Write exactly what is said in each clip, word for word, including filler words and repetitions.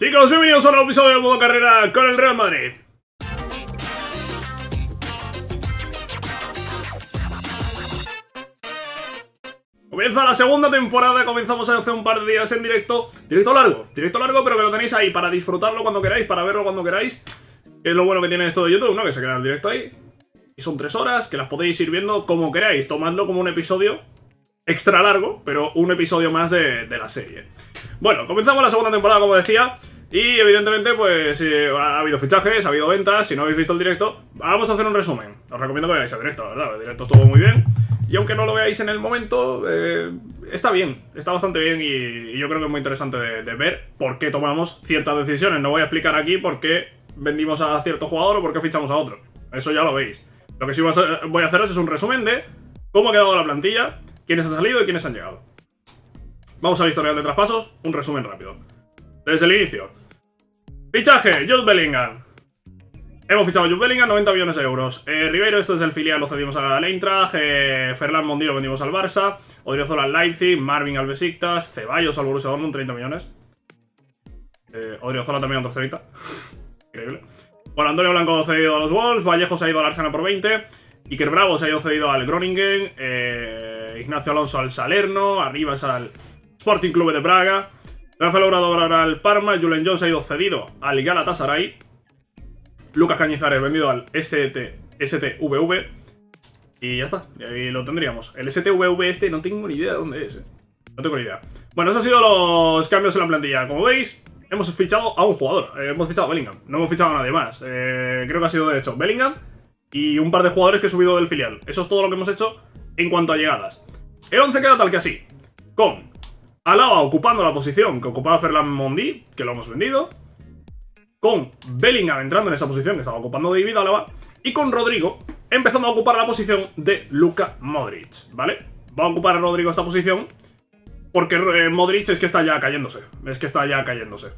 Chicos, bienvenidos a un nuevo episodio de Modo Carrera con el Real Madrid. Comienza la segunda temporada, comenzamos hace un par de días en directo. Directo largo, directo largo, pero que lo tenéis ahí para disfrutarlo cuando queráis, para verlo cuando queráis. Que es lo bueno que tiene esto de YouTube, ¿no? Que se queda el directo ahí. Y son tres horas, que las podéis ir viendo como queráis. Tomadlo como un episodio extra largo, pero un episodio más de, de la serie. Bueno, comenzamos la segunda temporada, como decía. Y evidentemente, pues eh, ha habido fichajes, ha habido ventas. Si no habéis visto el directo, vamos a hacer un resumen. Os recomiendo que veáis el directo, la verdad. El directo estuvo muy bien. Y aunque no lo veáis en el momento, eh, está bien, está bastante bien. Y, y yo creo que es muy interesante de, de ver por qué tomamos ciertas decisiones. No voy a explicar aquí por qué vendimos a cierto jugador o por qué fichamos a otro. Eso ya lo veis. Lo que sí voy a haceros es un resumen de cómo ha quedado la plantilla, quiénes han salido y quiénes han llegado. Vamos al historial de traspasos, un resumen rápido. Desde el inicio. Fichaje, Jude Bellingham. Hemos fichado a Jude Bellingham, noventa millones de euros. Eh, Ribeiro, esto es el filial, lo cedimos al Eintracht. Eh, Ferland Mendy lo vendimos al Barça. Odriozola al Leipzig, Marvin al Besiktas. Ceballos al Borussia Dortmund, treinta millones. Eh, Odriozola también otros treinta. Increíble. Bueno, Antonio Blanco cedido a los Wolves. Vallejo se ha ido al Arsenal por veinte. Iker Bravo se ha ido cedido al Groningen. Eh, Ignacio Alonso al Salerno. Arribas al Sporting Club de Praga. Rafael Obrador ahora al Parma. Julen Jones ha ido cedido al Galatasaray. Lucas Cañizares vendido al S T, S T V V. Y ya está, y ahí lo tendríamos. El S T V V este no tengo ni idea de dónde es. Eh. No tengo ni idea. Bueno, esos han sido los cambios en la plantilla. Como veis, hemos fichado a un jugador. Eh, hemos fichado a Bellingham. No hemos fichado a nadie más. Eh, creo que ha sido, de hecho, Bellingham y un par de jugadores que he subido del filial. Eso es todo lo que hemos hecho en cuanto a llegadas. El once queda tal que así. Con Alaba ocupando la posición que ocupaba Ferland Mendy, que lo hemos vendido. Con Bellingham entrando en esa posición que estaba ocupando David Alaba. Y con Rodrygo empezando a ocupar la posición de Luka Modric, ¿vale? Va a ocupar a Rodrygo esta posición porque eh, Modric es que está ya cayéndose. Es que está ya cayéndose.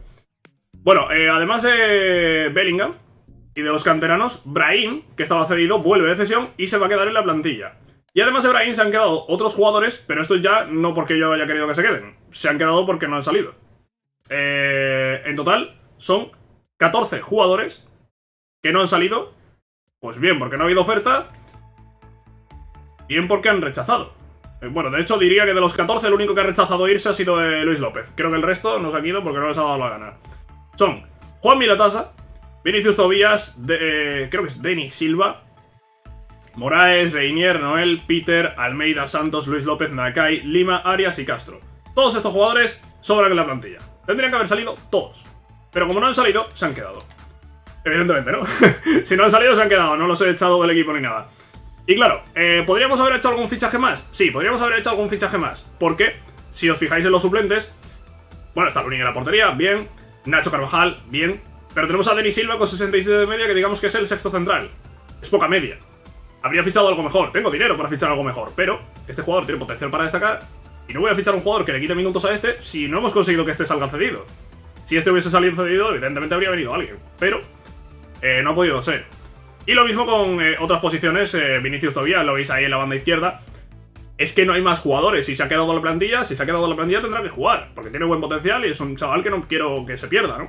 Bueno, eh, además de Bellingham y de los canteranos, Brahim, que estaba cedido, vuelve de cesión y se va a quedar en la plantilla. Y además de Brahim se han quedado otros jugadores, pero esto ya no porque yo haya querido que se queden. Se han quedado porque no han salido. Eh, en total son catorce jugadores que no han salido. Pues bien porque no ha habido oferta, bien porque han rechazado. Eh, bueno, de hecho diría que de los catorce el único que ha rechazado irse ha sido eh, Luis López. Creo que el resto no se ha ido porque no les ha dado la gana. Son Juan Milatasa, Vinicius Tobías, de, eh, creo que es Denis Silva, Moraes, Reinier, Noel, Peter, Almeida, Santos, Luis López, Nakai, Lima, Arias y Castro. Todos estos jugadores sobran en la plantilla. Tendrían que haber salido todos, pero como no han salido, se han quedado. Evidentemente, ¿no? Si no han salido, se han quedado. No los he echado del equipo ni nada. Y claro, eh, ¿podríamos haber hecho algún fichaje más? Sí, podríamos haber hecho algún fichaje más. Porque, si os fijáis en los suplentes, bueno, está Rudiger en la portería, bien. Nacho Carvajal, bien. Pero tenemos a Denis Silva con sesenta y siete de media, que digamos que es el sexto central. Es poca media. Habría fichado algo mejor, tengo dinero para fichar algo mejor, pero este jugador tiene potencial para destacar y no voy a fichar a un jugador que le quite minutos a este si no hemos conseguido que este salga cedido. Si este hubiese salido cedido, evidentemente habría venido alguien, pero eh, no ha podido ser. Y lo mismo con eh, otras posiciones, eh, Vinicius Tobías, lo veis ahí en la banda izquierda. Es que no hay más jugadores, si se ha quedado la plantilla, si se ha quedado la plantilla tendrá que jugar, porque tiene buen potencial y es un chaval que no quiero que se pierda, ¿no?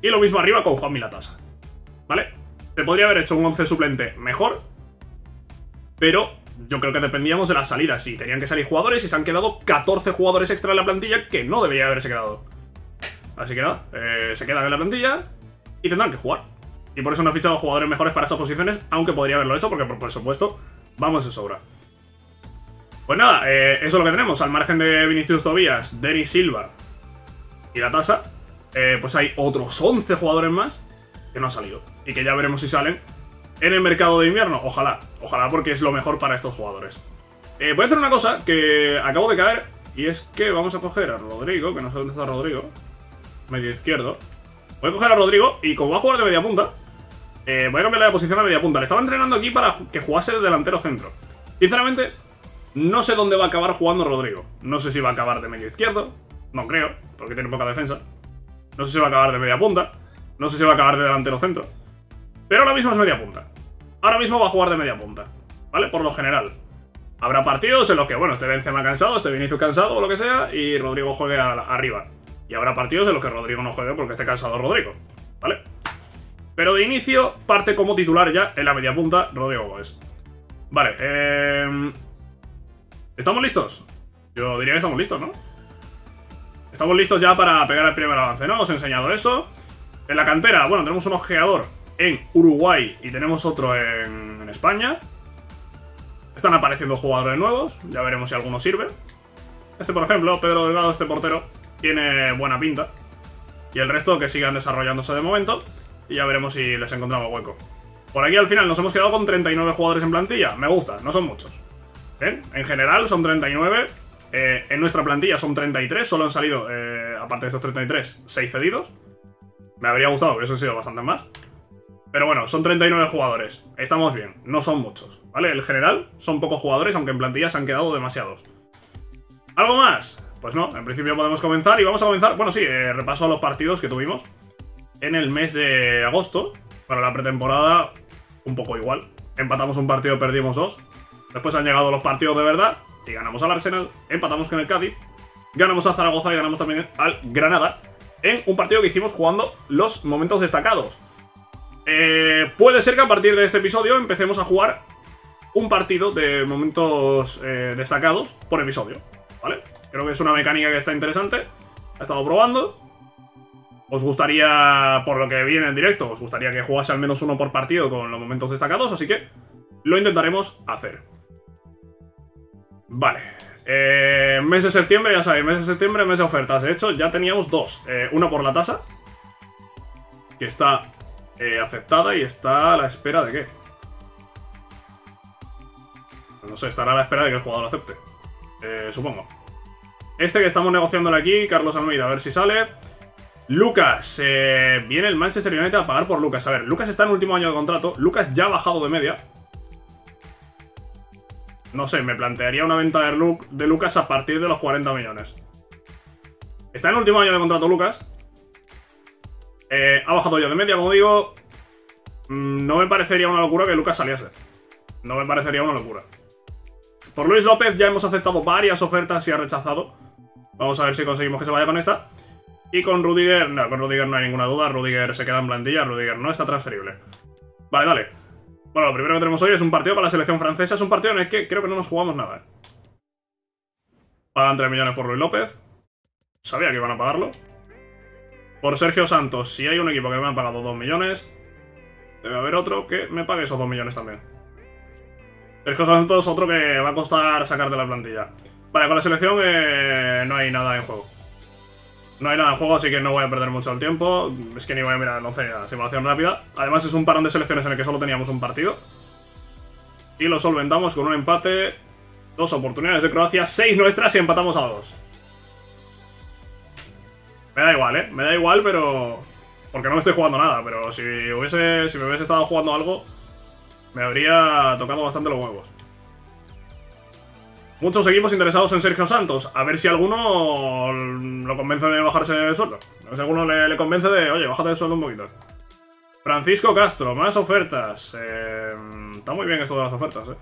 Y lo mismo arriba con Juan Milatasa, ¿vale? Se podría haber hecho un once suplente mejor, pero yo creo que dependíamos de las salidas. Sí, tenían que salir jugadores y se han quedado catorce jugadores extra en la plantilla que no debería haberse quedado. Así que nada, eh, se quedan en la plantilla y tendrán que jugar. Y por eso no he fichado jugadores mejores para esas posiciones, aunque podría haberlo hecho porque, por, por supuesto, vamos de sobra. Pues nada, eh, eso es lo que tenemos. Al margen de Vinicius Tobías, Denis Silva y la tasa, eh, pues hay otros once jugadores más que no han salido y que ya veremos si salen en el mercado de invierno. Ojalá, ojalá, porque es lo mejor para estos jugadores. Eh, voy a hacer una cosa que acabo de caer, y es que vamos a coger a Rodrygo, que no sé dónde está Rodrygo, medio izquierdo. Voy a coger a Rodrygo y como va a jugar de media punta, eh, voy a cambiarle de posición a media punta. Le estaba entrenando aquí para que jugase de delantero centro. Sinceramente, no sé dónde va a acabar jugando Rodrygo. No sé si va a acabar de medio izquierdo, no creo, porque tiene poca defensa. No sé si va a acabar de media punta, no sé si va a acabar de delantero centro. Pero ahora mismo es media punta. Ahora mismo va a jugar de media punta, ¿vale? Por lo general. Habrá partidos en los que, bueno, este Benzema cansado, este Vinicius cansado o lo que sea, y Rodrygo juegue a la, arriba. Y habrá partidos de los que Rodrygo no juegue porque esté cansado Rodrygo, ¿vale? Pero de inicio parte como titular ya en la media punta Rodrygo Góes. Vale, eh... ¿estamos listos? Yo diría que estamos listos, ¿no? Estamos listos ya para pegar el primer avance, ¿no? Os he enseñado eso. En la cantera, bueno, tenemos un ojeador en Uruguay y tenemos otro en, en España. Están apareciendo jugadores nuevos, ya veremos si alguno sirve. Este, por ejemplo, Pedro Delgado, este portero, tiene buena pinta. Y el resto que sigan desarrollándose de momento. Y ya veremos si les encontramos hueco. Por aquí al final nos hemos quedado con treinta y nueve jugadores en plantilla. Me gusta, no son muchos. ¿Bien? En general son treinta y nueve. Eh, en nuestra plantilla son treinta y tres. Solo han salido, eh, aparte de estos treinta y tres, seis cedidos. Me habría gustado, pero eso han sido bastantes más. Pero bueno, son treinta y nueve jugadores. Estamos bien, no son muchos, ¿vale? En general son pocos jugadores, aunque en plantilla se han quedado demasiados. ¿Algo más? Pues no, en principio podemos comenzar. Y vamos a comenzar, bueno sí, eh, repaso a los partidos que tuvimos en el mes de agosto. Para la pretemporada, un poco igual. Empatamos un partido, perdimos dos. Después han llegado los partidos de verdad y ganamos al Arsenal, empatamos con el Cádiz, ganamos a Zaragoza y ganamos también al Granada, en un partido que hicimos jugando los momentos destacados. Eh, puede ser que a partir de este episodio empecemos a jugar un partido de momentos eh, destacados por episodio, ¿vale? Creo que es una mecánica que está interesante, la he estado probando. Os gustaría, por lo que viene en directo, os gustaría que jugase al menos uno por partido con los momentos destacados, así que lo intentaremos hacer. Vale, eh, mes de septiembre, ya sabéis, mes de septiembre, mes de ofertas. De hecho, ya teníamos dos, eh, una por la tasa, que está... Eh, aceptada y está a la espera de qué. No sé, estará a la espera de que el jugador lo acepte, eh, supongo. Este que estamos negociando aquí, Carlos Almeida, a ver si sale. Lucas, eh, viene el Manchester United a pagar por Lucas. A ver, Lucas está en último año de contrato. Lucas ya ha bajado de media. No sé, me plantearía una venta de, Lu de Lucas a partir de los cuarenta millones. Está en el último año de contrato Lucas. Eh, ha bajado ya de media, como digo. No me parecería una locura que Lucas saliese. No me parecería una locura. Por Luis López ya hemos aceptado varias ofertas y ha rechazado. Vamos a ver si conseguimos que se vaya con esta. Y con Rudiger, no, con Rudiger no hay ninguna duda. Rudiger se queda en plantilla, Rudiger no está transferible. Vale, dale. Bueno, lo primero que tenemos hoy es un partido para la selección francesa. Es un partido en el que creo que no nos jugamos nada. Pagan tres millones por Luis López. Sabía que iban a pagarlo. Por Sergio Santos, si hay un equipo que me ha pagado dos millones, debe haber otro que me pague esos dos millones también. Sergio Santos, otro que va a costar sacar de la plantilla. Vale, con la selección eh, no hay nada en juego. No hay nada en juego, así que no voy a perder mucho el tiempo. Es que ni voy a mirar, no sé, la simulación rápida. Además es un parón de selecciones en el que solo teníamos un partido. Y lo solventamos con un empate, dos oportunidades de Croacia, seis nuestras y empatamos a dos. Me da igual, ¿eh? Me da igual, pero... porque no me estoy jugando nada, pero si hubiese, si me hubiese estado jugando algo, me habría tocado bastante los huevos. Muchos equipos interesados en Sergio Santos. A ver si alguno lo convence de bajarse del sueldo. A ver si alguno le, le convence de, oye, bájate del sueldo un poquito. Francisco Castro, más ofertas. Eh, está muy bien esto de las ofertas, ¿eh?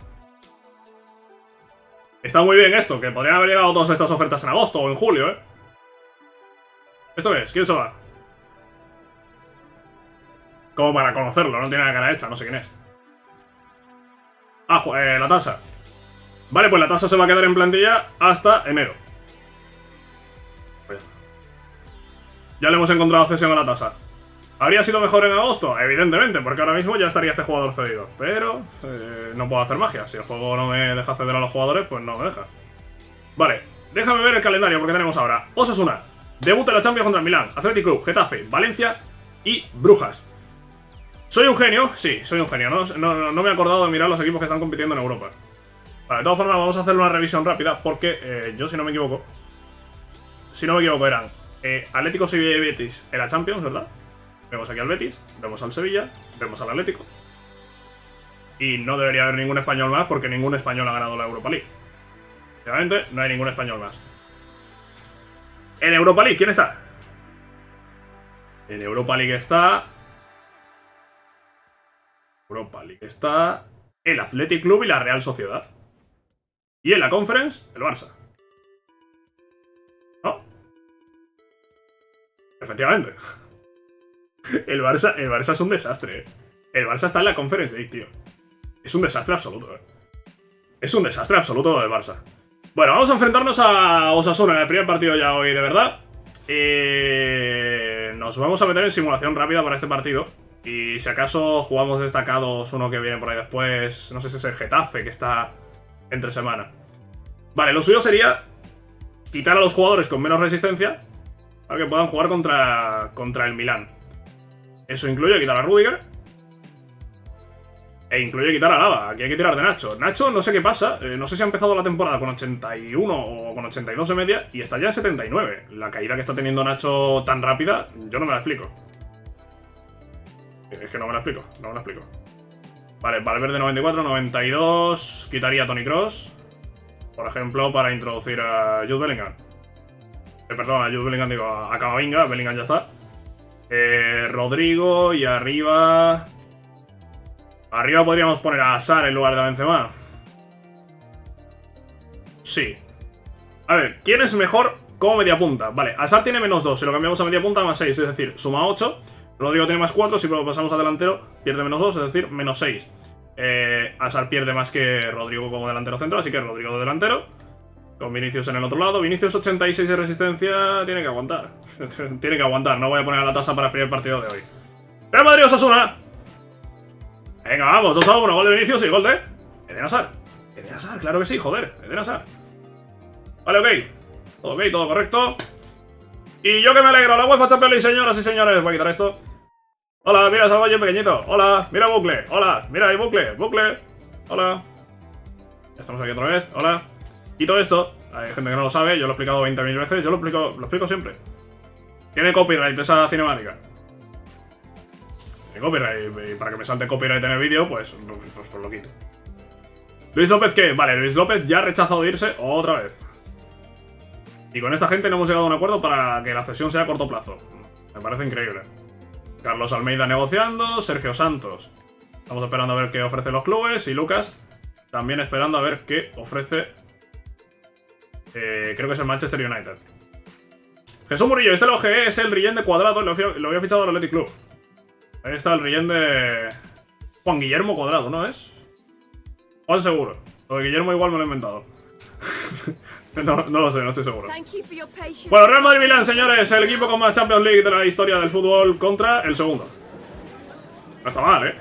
Está muy bien esto, que podrían haber llegado todas estas ofertas en agosto o en julio, ¿eh? ¿Esto es? ¿Quién se va? Como para conocerlo, no tiene la cara hecha, no sé quién es. Ah, eh, la tasa. Vale, pues la tasa se va a quedar en plantilla hasta enero. Pues ya está. Ya le hemos encontrado cesión a la tasa. ¿Habría sido mejor en agosto? Evidentemente, porque ahora mismo ya estaría este jugador cedido. Pero eh, no puedo hacer magia. Si el juego no me deja ceder a los jugadores, pues no me deja. Vale, déjame ver el calendario porque tenemos ahora Osasuna. Debuta la Champions contra el Milán, Athletic Club, Getafe, Valencia y Brujas. ¿Soy un genio? Sí, soy un genio. No, no, no me he acordado de mirar los equipos que están compitiendo en Europa. Vale, de todas formas vamos a hacer una revisión rápida porque eh, yo, si no me equivoco, si no me equivoco eran eh, Atlético, Sevilla y Betis en la Champions, ¿verdad? Vemos aquí al Betis, vemos al Sevilla, vemos al Atlético. Y no debería haber ningún español más porque ningún español ha ganado la Europa League. Obviamente no hay ningún español más. En Europa League, ¿quién está? En Europa League está... Europa League está... el Athletic Club y la Real Sociedad. Y en la Conference, el Barça. ¿No? Efectivamente. El Barça, el Barça es un desastre, ¿eh? El Barça está en la Conference League, tío. Es un desastre absoluto, ¿eh? Es un desastre absoluto lo del Barça. Bueno, vamos a enfrentarnos a Osasuna en el primer partido ya hoy, de verdad. Eh, nos vamos a meter en simulación rápida para este partido. Y si acaso jugamos destacados uno que viene por ahí después. No sé si es el Getafe, que está entre semana. Vale, lo suyo sería quitar a los jugadores con menos resistencia para que puedan jugar contra, contra el Milán. Eso incluye quitar a Rudiger e incluye quitar a Lava. Aquí hay que tirar de Nacho. Nacho no sé qué pasa, eh, no sé si ha empezado la temporada con ochenta y uno o con ochenta y dos de media y está ya en setenta y nueve. La caída que está teniendo Nacho tan rápida, yo no me la explico. Es que no me la explico, no me la explico. Vale, Valverde noventa y cuatro, noventa y dos. Quitaría a Toni Kroos, por ejemplo, para introducir a Jude Bellingham. Eh, perdón, a Jude Bellingham digo, a Camavinga. Bellingham ya está. Eh, Rodrygo y arriba... Arriba podríamos poner a Asar en lugar de Benzema. Sí. A ver, ¿quién es mejor como media punta? Vale, Asar tiene menos dos, si lo cambiamos a media punta más seis, es decir, suma ocho. Rodrygo tiene más cuatro, si lo pasamos a delantero pierde menos dos, es decir, menos seis. Eh, Asar pierde más que Rodrygo como delantero centro, así que Rodrygo de delantero. Con Vinicius en el otro lado. Vinicius ochenta y seis de resistencia, tiene que aguantar. Tiene que aguantar, no voy a poner a la tasa para el primer partido de hoy. Real Madrid Osasuna. Venga, vamos, dos a uno, gol de Vinicius y gol de Eden Hazard. Eden Hazard, claro que sí, joder, Eden Hazard. Vale, ok, todo ok, todo correcto. Y yo que me alegro, la UEFA Champions League, señoras y señores. Voy a quitar esto. Hola, mira, salgo yo pequeñito, hola, mira bucle, hola, mira ahí bucle, bucle, hola. Ya estamos aquí otra vez, hola. Quito esto, hay gente que no lo sabe, yo lo he explicado veinte mil veces, yo lo explico, lo explico siempre. Tiene copyright esa cinemática. Copyright, y para que me salte copyright en el vídeo, pues, pues, pues lo quito. ¿Luis López qué? Vale, Luis López ya ha rechazado de irse otra vez. Y con esta gente no hemos llegado a un acuerdo para que la cesión sea a corto plazo. Me parece increíble. Carlos Almeida negociando, Sergio Santos. Estamos esperando a ver qué ofrecen los clubes. Y Lucas también esperando a ver qué ofrece. Eh, creo que es el Manchester United. Jesús Murillo, este lo G E es el Reinier de Cuadrado. Lo había fichado al Athletic Club. Ahí está el rellén de Juan Guillermo Cuadrado, ¿no es? Juan seguro. Lo de Guillermo igual me lo he inventado. no, no lo sé, no estoy seguro. Bueno, Real Madrid Milán, señores. El equipo con más Champions League de la historia del fútbol contra el segundo. No está mal, ¿eh?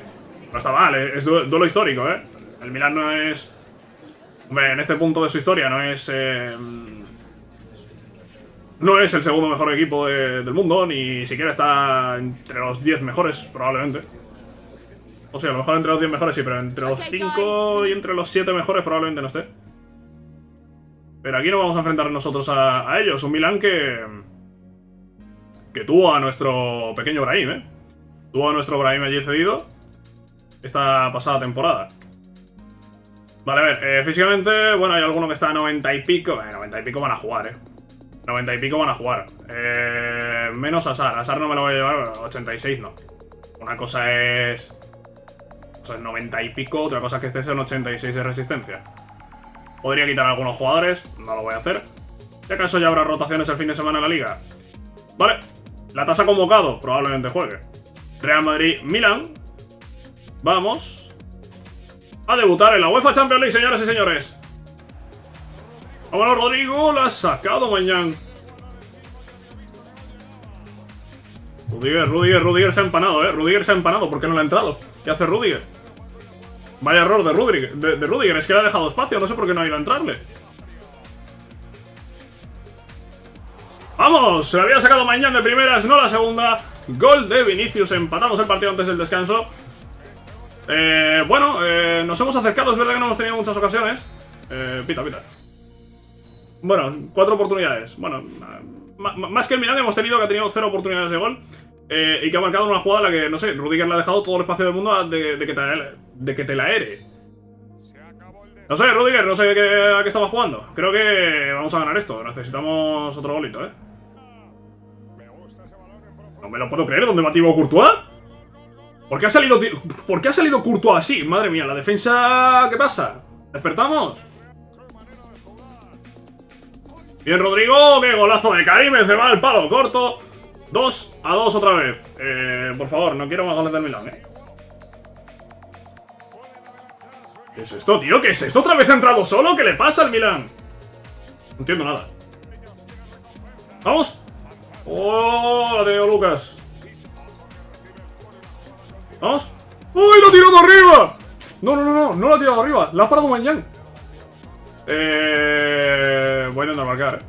No está mal, ¿eh? Es du duelo histórico, ¿eh? El Milán no es... Hombre, en este punto de su historia no es... Eh... No es el segundo mejor equipo de, del mundo, ni siquiera está entre los diez mejores, probablemente. O sea, a lo mejor entre los diez mejores sí, pero entre los cinco y entre los siete mejores probablemente no esté. Pero aquí no vamos a enfrentar nosotros a, a ellos. Un Milán que... Que tuvo a nuestro pequeño Brahim, ¿eh? Tuvo a nuestro Brahim allí cedido esta pasada temporada. Vale, a ver, eh, físicamente, bueno, hay alguno que está a noventa y pico. Eh, noventa y pico van a jugar, ¿eh? noventa y pico van a jugar. Eh, menos Asar. Asar no me lo voy a llevar. ochenta y seis no. Una cosa es... O sea, es noventa y pico. Otra cosa es que estés en ochenta y seis de resistencia. Podría quitar a algunos jugadores. No lo voy a hacer. ¿Y acaso ya habrá rotaciones el fin de semana en la liga? Vale. La tasa convocado. Probablemente juegue. Real Madrid-Milán. Vamos. A debutar en la UEFA Champions League, señoras y señores. Vámonos, Rodrygo, la ha sacado Maignan. Rudiger, Rudiger, Rudiger se ha empanado, eh. Rudiger se ha empanado, ¿por qué no le ha entrado? ¿Qué hace Rudiger? Vaya error de Rudiger, de, de Rudiger, es que le ha dejado espacio, no sé por qué no ha ido a entrarle. ¡Vamos! Se la había sacado Maignan de primeras, no la segunda. Gol de Vinicius, empatamos el partido antes del descanso. Eh, bueno, eh, nos hemos acercado, es verdad que no hemos tenido muchas ocasiones. Eh, pita, pita. Bueno, cuatro oportunidades. Bueno, más que el Milán hemos tenido que ha tenido cero oportunidades de gol. Eh, y que ha marcado una jugada en la que, no sé, Rudiger le ha dejado todo el espacio del mundo de, de, que, te, de que te la ere. No sé, Rudiger, no sé qué, a qué estaba jugando. Creo que vamos a ganar esto. Necesitamos otro golito, ¿eh? No me lo puedo creer. ¿Dónde batió Courtois? ¿Por qué ha salido, ¿Por qué ha salido Courtois así? Madre mía, la defensa... ¿Qué pasa? ¿Despertamos? Bien, Rodrygo, qué golazo de Karim, Benzema al palo corto. dos a dos otra vez. Eh, por favor, no quiero más goles del Milán, eh. ¿Qué es esto, tío? ¿Qué es esto? ¿Otra vez ha entrado solo? ¿Qué le pasa al Milán? No entiendo nada. ¡Vamos! ¡Oh! La tengo, Lucas. ¡Vamos! ¡Uy! ¡Lo ha tirado arriba! No, no, no, no. No lo ha tirado arriba. La ha parado Maignan. Eh... Voy a intentar marcar, eh.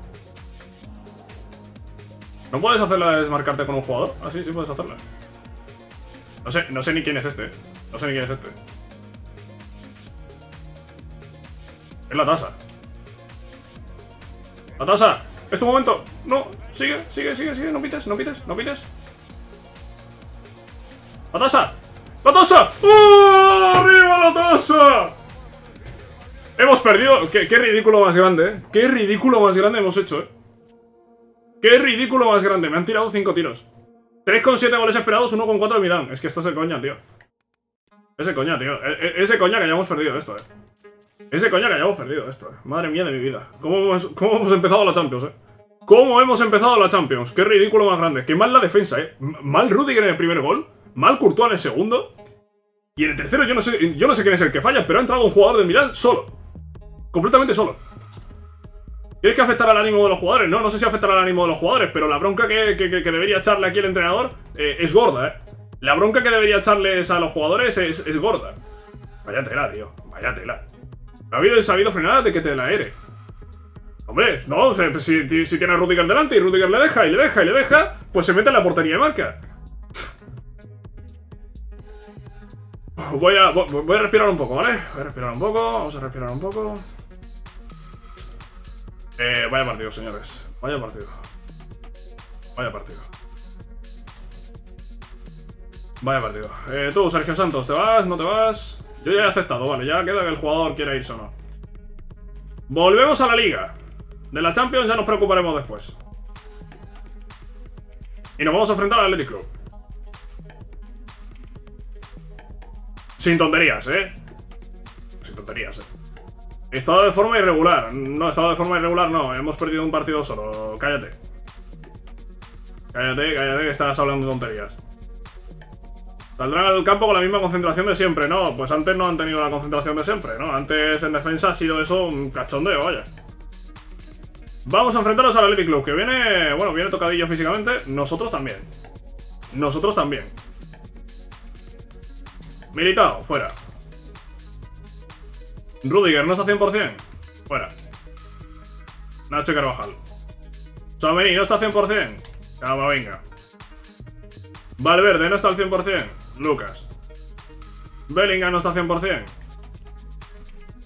¿No puedes hacerla desmarcarte con un jugador? Ah, sí, sí puedes hacerla. No sé, no sé ni quién es este. No sé ni quién es este. Es la tasa. La tasa. Es tu momento. No. Sigue, sigue, sigue, sigue. No pites, no pites, no pites. La tasa. La tasa. ¡Oh! ¡Arriba la tasa! Hemos perdido. Qué, qué ridículo más grande, eh. Qué ridículo más grande hemos hecho, eh. Qué ridículo más grande. Me han tirado cinco tiros. tres con siete goles esperados, uno con cuatro al Milán. Es que esto es de coña, tío. Es de coña, tío. E es de coña que hayamos perdido esto, eh. Es de coña que hayamos perdido esto, eh. Madre mía de mi vida. ¿Cómo hemos, cómo hemos empezado la Champions, eh? ¿Cómo hemos empezado la Champions? Qué ridículo más grande. Qué mal la defensa, eh. Mal Rudiger en el primer gol. Mal Courtois en el segundo. Y en el tercero yo no sé, yo no sé quién es el que falla, pero ha entrado un jugador del Milán solo. Completamente solo. ¿Tienes que afectar al ánimo de los jugadores? No, no sé si afectará al ánimo de los jugadores, pero la bronca que, que, que debería echarle aquí el entrenador eh, es gorda, ¿eh? La bronca que debería echarles a los jugadores es, es gorda. Vaya tela, tío. Vaya tela. No ha habido sabido frenar de que te la ere. Hombre, no, si, si tiene a Rudiger delante y Rudiger le deja y le deja y le deja, pues se mete en la portería de marca. Voy a, voy a respirar un poco, ¿vale? Voy a respirar un poco, vamos a respirar un poco. Eh, vaya partido, señores. Vaya partido. Vaya partido. Vaya partido. Eh, tú, Sergio Santos, ¿te vas? ¿No te vas? Yo ya he aceptado, vale. Ya queda que el jugador quiera irse o no. Volvemos a la Liga. De la Champions ya nos preocuparemos después. Y nos vamos a enfrentar al Athletic Club. Sin tonterías, ¿eh? Sin tonterías, ¿eh? Estado de forma irregular. No, estado de forma irregular no. Hemos perdido un partido solo. Cállate. Cállate, cállate que estás hablando tonterías. Saldrán al campo con la misma concentración de siempre. No, pues antes no han tenido la concentración de siempre, ¿no? Antes en defensa ha sido eso un cachondeo, vaya. Vamos a enfrentarnos al Athletic Club, que viene... Bueno, viene tocadillo físicamente. Nosotros también. Nosotros también. Militao, fuera. Rudiger no está cien por cien. Fuera. Nacho Carvajal. Tchouaméni no está cien por cien. Camavinga. Valverde no está al cien por cien. Lucas. Bellingham no está al cien por cien.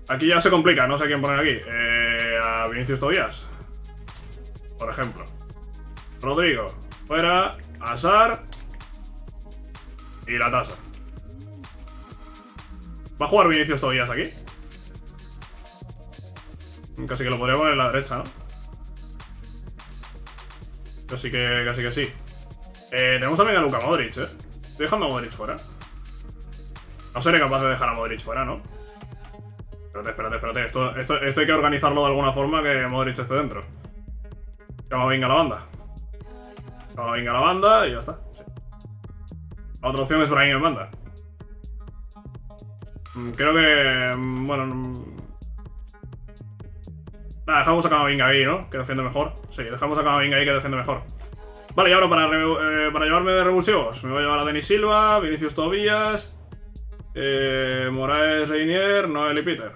Aquí ya se complica, no sé quién poner aquí. Eh, a Vinicius Tobías. Por ejemplo. Rodrygo. Fuera. Asar. Y la tasa. ¿Va a jugar Vinicius Tobías aquí? Casi que lo podría poner en la derecha, ¿no? Casi que, casi que sí. Eh, tenemos también a Luka Modric, ¿eh? Estoy dejando a Modric fuera. No seré capaz de dejar a Modric fuera, ¿no? Espérate, espérate, espérate. Esto, esto, esto hay que organizarlo de alguna forma que Modric esté dentro. Camavinga la banda. Camavinga la banda y ya está. Sí. La otra opción es Brahim en banda. Creo que... Bueno... Nada, dejamos a Camavinga ahí, ¿no? Que defiende mejor. Sí, dejamos a Camavinga ahí que defiende mejor. Vale, y ahora para, eh, para llevarme de revulsivos. Me voy a llevar a Denis Silva, Vinicius Tobías, eh, Moraes, Reinier, Noel y Peter.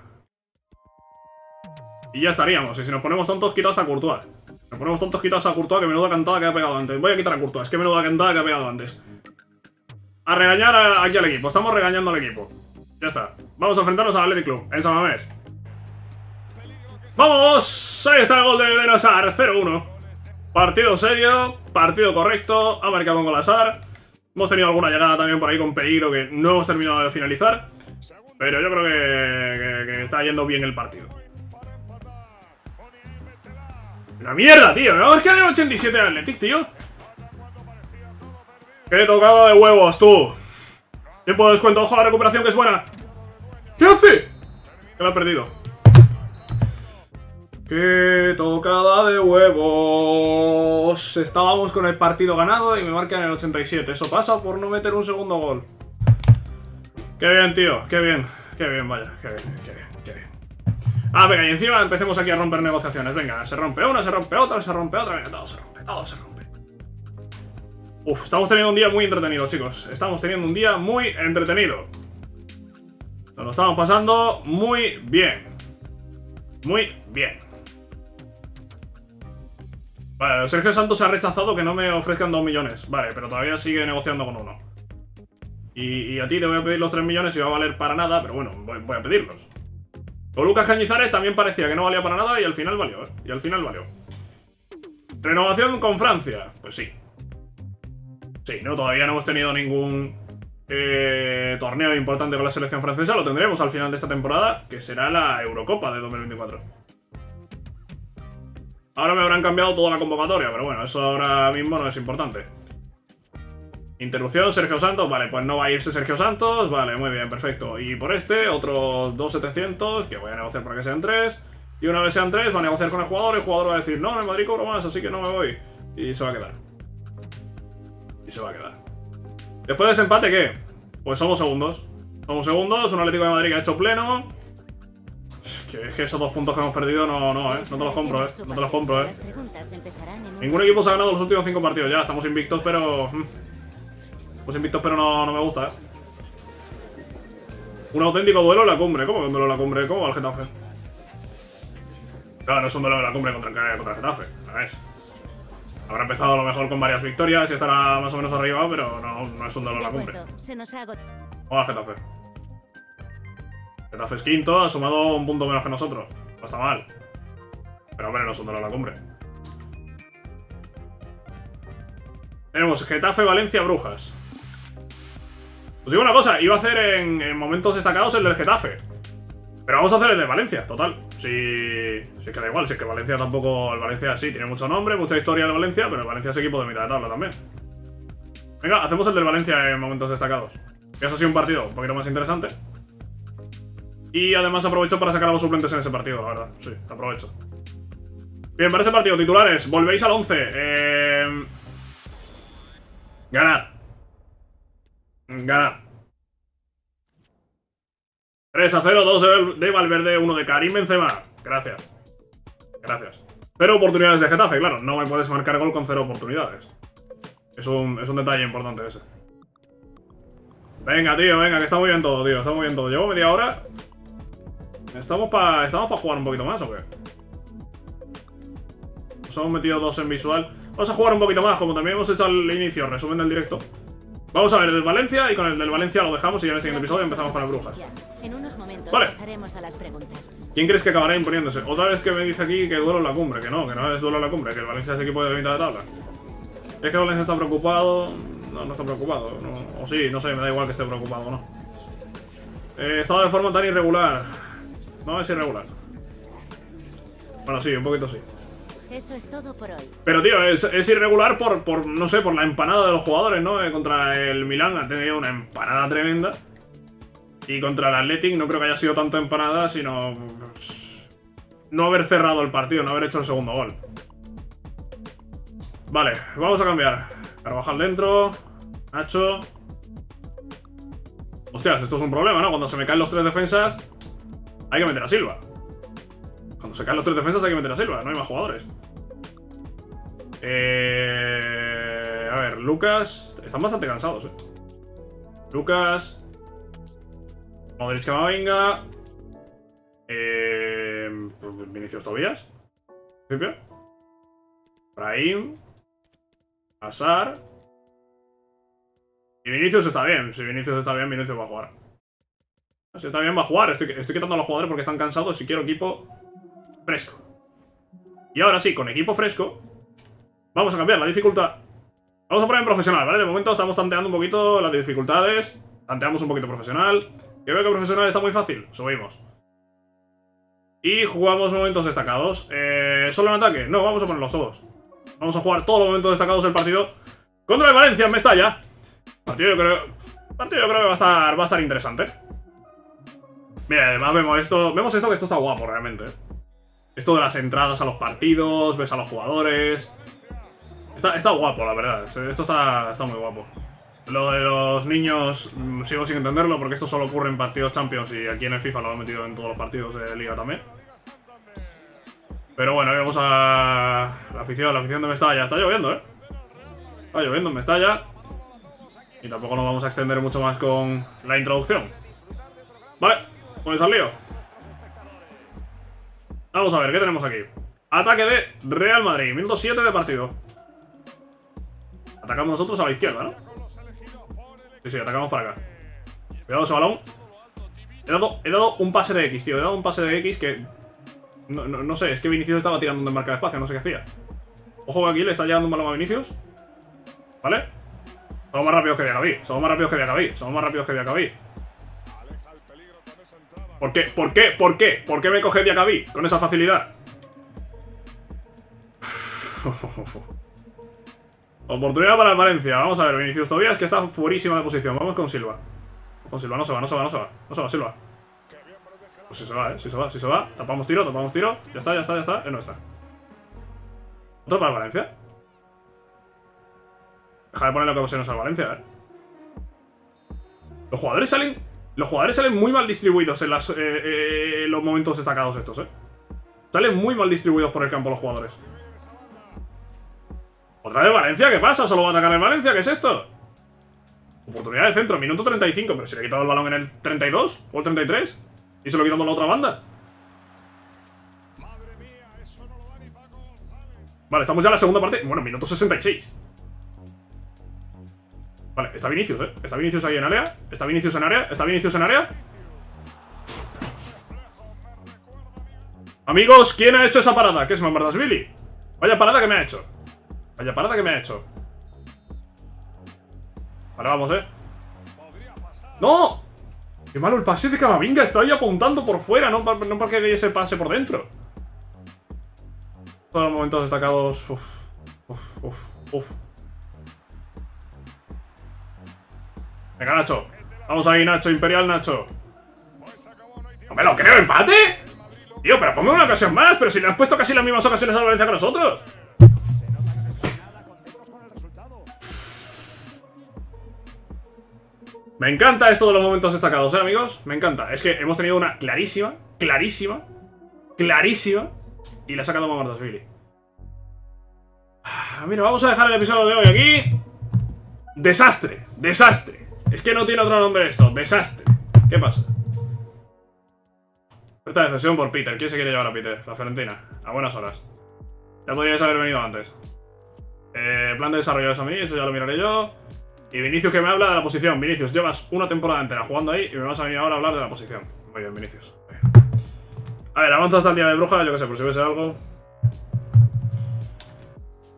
Y ya estaríamos. Y si nos ponemos tontos, quitados a Courtois. Nos ponemos tontos, quitados a Courtois, que menuda cantada que ha pegado antes. Voy a quitar a Courtois, que menuda cantada que ha pegado antes. A regañar a, aquí al equipo. Estamos regañando al equipo. Ya está. Vamos a enfrentarnos al Athletic Club en San Mamés. ¡Vamos! Ahí está el gol de Asar, cero uno. Partido serio, partido correcto. Ha marcado un gol Asar. Hemos tenido alguna llegada también por ahí con peligro que no hemos terminado de finalizar. Pero yo creo que, que, que está yendo bien el partido. ¡Una mierda, tío! ¡Me vamos a quedar en ochenta y siete de Athletic, tío! ¡Qué tocado de huevos, tú! Tiempo de descuento, ojo a la recuperación que es buena. ¿Qué hace? Que la ha perdido. ¡Qué tocada de huevos! Estábamos con el partido ganado y me marcan el ochenta y siete. Eso pasa por no meter un segundo gol. ¡Qué bien, tío! ¡Qué bien! ¡Qué bien, vaya! ¡Qué bien, qué bien, qué bien! Ah, venga, y encima empecemos aquí a romper negociaciones. Venga, se rompe una, se rompe otra, se rompe otra. Venga, todo se rompe, todo se rompe. Uf, estamos teniendo un día muy entretenido, chicos. Estamos teniendo un día muy entretenido. Nos lo estamos pasando muy bien. Muy bien. Vale, Sergio Santos ha rechazado que no me ofrezcan dos millones. Vale, pero todavía sigue negociando con uno. Y, y a ti te voy a pedir los tres millones y va a valer para nada, pero bueno, voy, voy a pedirlos. Con Lucas Cañizares también parecía que no valía para nada y al final valió, ¿eh? Y al final valió. Renovación con Francia. Pues sí. Sí, no, todavía no hemos tenido ningún eh, torneo importante con la selección francesa. Lo tendremos al final de esta temporada, que será la Eurocopa de dos mil veinticuatro. Ahora me habrán cambiado toda la convocatoria, pero bueno, eso ahora mismo no es importante. Interrupción, Sergio Santos. Vale, pues no va a irse Sergio Santos. Vale, muy bien, perfecto. Y por este, otros dos setecientos, que voy a negociar para que sean tres. Y una vez sean tres, va a negociar con el jugador. El jugador va a decir, no, en el Madrid cobro más, así que no me voy. Y se va a quedar. Y se va a quedar. Después de este empate, ¿qué? Pues somos segundos. Somos segundos, un Atlético de Madrid que ha hecho pleno. Que es que esos dos puntos que hemos perdido, no, no, eh. No te los compro, eh. No te los compro, eh. Ningún equipo se ha ganado los últimos cinco partidos ya. Estamos invictos, pero... Pues invictos, pero no, no me gusta, eh. Un auténtico duelo en la cumbre. ¿Cómo que un duelo en la cumbre? ¿Cómo va el Getafe? Claro, no es un duelo en la cumbre contra, contra el Getafe. A ver. Habrá empezado a lo mejor con varias victorias y estará más o menos arriba, pero no, no es un duelo en la cumbre. Hola, Getafe. Getafe es quinto, ha sumado un punto menos que nosotros. No está mal. Pero hombre, no es un duelo en la cumbre. Tenemos Getafe, Valencia, Brujas. Os digo una cosa, iba a hacer en, en momentos destacados el del Getafe. Pero vamos a hacer el de Valencia, total. Si, si es que da igual, si es que Valencia tampoco... El Valencia sí, tiene mucho nombre, mucha historia el Valencia, pero el Valencia es equipo de mitad de tabla también. Venga, hacemos el del Valencia en momentos destacados. Que eso ha sido un partido un poquito más interesante. Y además aprovecho para sacar a los suplentes en ese partido, la verdad. Sí, aprovecho. Bien, para ese partido, titulares, volvéis al once. Eh... Ganad. Ganar. tres a cero, dos de Valverde, uno de Karim Benzema. Gracias. Gracias. Cero oportunidades de Getafe, claro. No me puedes marcar gol con cero oportunidades. Es un, es un detalle importante ese. Venga, tío, venga, que está muy bien todo, tío. Está muy bien todo. Llevo media hora. ¿Estamos para estamos pa jugar un poquito más o qué? Nos hemos metido dos en visual. Vamos a jugar un poquito más, como también hemos hecho al inicio. Resumen del directo. Vamos a ver el del Valencia y con el del Valencia lo dejamos y ya en el siguiente episodio empezamos con las Brujas. Vale. ¿Quién crees que acabará imponiéndose? Otra vez que me dice aquí que duelo en la cumbre. Que no, que no es duelo en la cumbre, que el Valencia es equipo de mitad de tabla. ¿Es que el Valencia está preocupado? No, no está preocupado. No. O sí, no sé, me da igual que esté preocupado o no. Eh, estado de forma tan irregular. No, es irregular. Bueno, sí, un poquito sí. Eso es todo por hoy. Pero tío, es, es irregular por, por, no sé, por la empanada de los jugadores, ¿no? Eh, contra el Milán ha tenido una empanada tremenda. Y contra el Athletic no creo que haya sido tanto empanada, sino... No haber cerrado el partido, no haber hecho el segundo gol. Vale, vamos a cambiar. Carvajal dentro. Nacho. Hostias, esto es un problema, ¿no? Cuando se me caen los tres defensas, hay que meter a Silva. Cuando se caen los tres defensas hay que meter a Silva, no hay más jugadores. Eh, a ver, Lucas... Están bastante cansados, eh. Lucas... Modric, que venga. Eh, Vinicius Tobías. En principio. Brahim. Asar. Y Vinicius está bien. Si Vinicius está bien, Vinicius va a jugar. Si está bien, va a jugar. Estoy, estoy quitando a los jugadores porque están cansados y quiero equipo fresco. Y ahora sí, con equipo fresco, vamos a cambiar la dificultad. Vamos a poner en profesional, ¿vale? De momento estamos tanteando un poquito las dificultades. Tanteamos un poquito profesional. Yo veo que profesional está muy fácil. Subimos. Y jugamos momentos destacados. Eh, ¿Solo en ataque? No, vamos a ponerlos todos. Vamos a jugar todos los momentos destacados del partido. Contra el Valencia, en Mestalla. Partido yo creo, partido yo creo que va a estar, va a estar interesante. Mira, además vemos esto. Vemos esto que esto está guapo realmente. Esto de las entradas a los partidos, ves a los jugadores. Está, está guapo, la verdad. Esto está, está muy guapo. Lo de los niños sigo sin entenderlo, porque esto solo ocurre en partidos Champions, y aquí en el FIFA lo han metido en todos los partidos de Liga también. Pero bueno, vamos a la afición, la afición de Mestalla. Está lloviendo, ¿eh? Está lloviendo en Mestalla. Y tampoco nos vamos a extender mucho más con la introducción. Vale, pues al lío. Vamos a ver, ¿qué tenemos aquí? Ataque de Real Madrid, minuto siete de partido. Atacamos nosotros a la izquierda, ¿no? Sí, sí, atacamos para acá. Cuidado ese balón. He dado, he dado un pase de X, tío. He dado un pase de X que... No, no, no sé, es que Vinicius estaba tirando un marca de espacio, no sé qué hacía. Ojo que aquí le está llegando un balón a Vinicius. ¿Vale? Somos más rápidos que Diacabí. Somos más rápidos que Diacabí. Somos más rápidos que Diacabí. ¿Por qué? ¿Por qué? ¿Por qué? ¿Por qué me coge Diacabí con esa facilidad? Oportunidad para el Valencia. Vamos a ver, Vinicius Tobías, que está fuerísima de posición. Vamos con Silva. Con Silva, no se va, no se va, no se va. No se va, Silva. Pues si se va, eh. Si se va, si se va. Tapamos tiro, tapamos tiro. Ya está, ya está, ya está. Es nuestra. Otro para el Valencia. Deja de poner lo que se nos al Valencia, eh. Los jugadores salen. Los jugadores salen muy mal distribuidos en las, eh, eh, los momentos destacados estos, eh. Salen muy mal distribuidos por el campo los jugadores. ¿Otra vez Valencia? ¿Qué pasa? ¿Solo va a atacar el Valencia? ¿Qué es esto? Oportunidad de centro, minuto treinta y cinco. Pero si le he quitado el balón en el treinta y dos o el treinta y tres. Y se lo he quitado a la otra banda. Vale, estamos ya en la segunda parte. Bueno, minuto sesenta y seis. Vale, está Vinicius, eh. Está Vinicius ahí en área. Está Vinicius en área. Está Vinicius en área. Amigos, ¿quién ha hecho esa parada? ¿Qué es Mamardasvili? Vaya parada que me ha hecho. Vaya parada que me ha hecho. Vale, vamos, eh. ¡No! ¡Qué malo el pase de Camavinga! Estaba ahí apuntando por fuera, no, no para que diese pase por dentro. Todos los momentos destacados. Uf, uf, uf, uf. Venga, Nacho. Vamos ahí, Nacho. Imperial, Nacho. ¡No me lo creo! ¿Empate? Tío, pero ponme una ocasión más. Pero si le has puesto casi las mismas ocasiones a la Valencia que nosotros. Me encanta esto de los momentos destacados, ¿eh, amigos? Me encanta. Es que hemos tenido una clarísima, clarísima, clarísima. Y la ha sacado Mamardasvili. Mira, vamos a dejar el episodio de hoy aquí. Desastre, desastre. Es que no tiene otro nombre esto, desastre. ¿Qué pasa? Esta decisión por Peter. ¿Quién se quiere llevar a Peter? La Fiorentina. A buenas horas. Ya podríais haber venido antes. Eh, plan de desarrollo de Samini, eso ya lo miraré yo. Y Vinicius, que me habla de la posición. Vinicius, llevas una temporada entera jugando ahí y me vas a venir ahora a hablar de la posición. Muy bien, Vinicius. A ver, avanza hasta el día de Brujas, yo que sé, por si hubiese algo.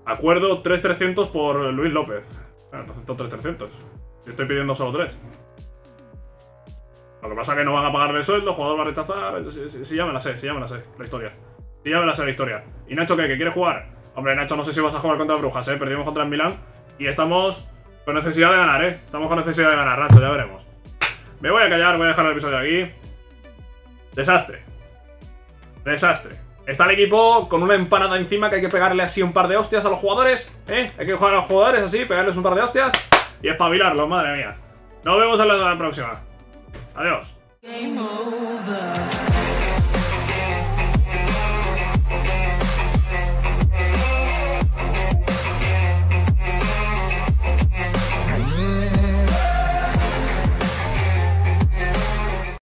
Acuerdo tres mil trescientos por Luis López. Bueno, tres mil trescientos. Yo estoy pidiendo solo tres. Lo que pasa es que no van a pagarme el sueldo, el jugador va a rechazar. Si, si, si ya me la sé, si ya me la sé, la historia. Si ya me la sé, la historia. ¿Y Nacho qué? ¿Que quiere jugar? Hombre, Nacho, no sé si vas a jugar contra Brujas, ¿eh? Perdimos contra el Milán y estamos... con necesidad de ganar, eh. Estamos con necesidad de ganar, Nacho, ya veremos. Me voy a callar, voy a dejar el episodio aquí. Desastre. Desastre. Está el equipo con una empanada encima que hay que pegarle así un par de hostias a los jugadores, eh. Hay que jugar a los jugadores así, pegarles un par de hostias y espabilarlos, madre mía. Nos vemos en la próxima. Adiós.